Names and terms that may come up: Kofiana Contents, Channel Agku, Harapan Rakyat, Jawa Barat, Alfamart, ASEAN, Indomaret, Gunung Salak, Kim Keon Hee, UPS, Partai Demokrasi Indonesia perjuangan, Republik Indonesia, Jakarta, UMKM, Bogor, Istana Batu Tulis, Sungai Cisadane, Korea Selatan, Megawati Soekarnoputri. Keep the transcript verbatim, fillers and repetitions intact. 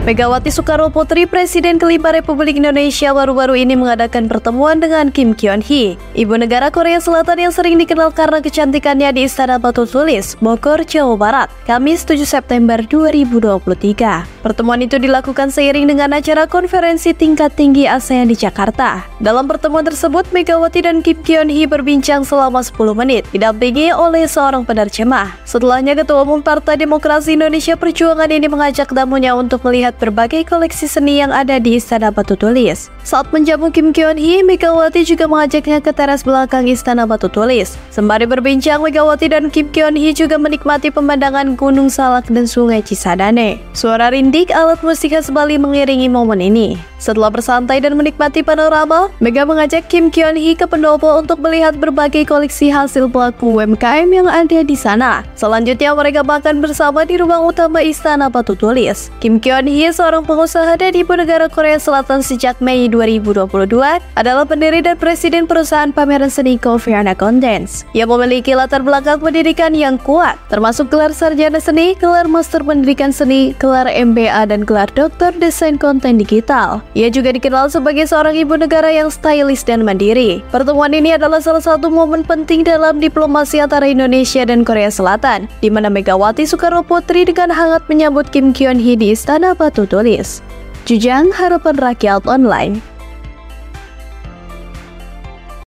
Megawati Soekarnoputri, Presiden kelima Republik Indonesia, baru-baru ini mengadakan pertemuan dengan Kim Keon Hee, ibu negara Korea Selatan yang sering dikenal karena kecantikannya, di Istana Batu Tulis, Bogor, Jawa Barat, Kamis tujuh September dua ribu dua puluh tiga. Pertemuan itu dilakukan seiring dengan acara konferensi tingkat tinggi ASEAN di Jakarta. Dalam pertemuan tersebut, Megawati dan Kim Keon Hee berbincang selama sepuluh menit, didampingi oleh seorang penerjemah. Setelahnya, Ketua Umum Partai Demokrasi Indonesia Perjuangan ini mengajak tamunya untuk melihat berbagai koleksi seni yang ada di Istana Batu Tulis. Saat menjamu Kim Keon Hee, Megawati juga mengajaknya ke teras belakang Istana Batu Tulis. Sembari berbincang, Megawati dan Kim Keon Hee juga menikmati pemandangan Gunung Salak dan Sungai Cisadane. Suara rindik alat musik khas Bali mengiringi momen ini. Setelah bersantai dan menikmati panorama, Mega mengajak Kim Keon Hee ke pendopo untuk melihat berbagai koleksi hasil pelaku U M K M yang ada di sana. Selanjutnya, mereka makan bersama di ruang utama Istana Batu Tulis. Kim Keon Hee, seorang pengusaha dan ibu negara Korea Selatan sejak Mei dua ribu dua puluh dua, adalah pendiri dan presiden perusahaan pameran seni Kofiana Contents yang memiliki latar belakang pendidikan yang kuat, termasuk gelar sarjana seni, gelar master pendidikan seni, gelar M B A, dan gelar doktor desain konten digital. Ia juga dikenal sebagai seorang ibu negara yang stylish dan mandiri. Pertemuan ini adalah salah satu momen penting dalam diplomasi antara Indonesia dan Korea Selatan, di mana Megawati Soekarnoputri dengan hangat menyambut Kim Keon Hee di Istana Batu Tulis. Jujang Harapan Rakyat Online.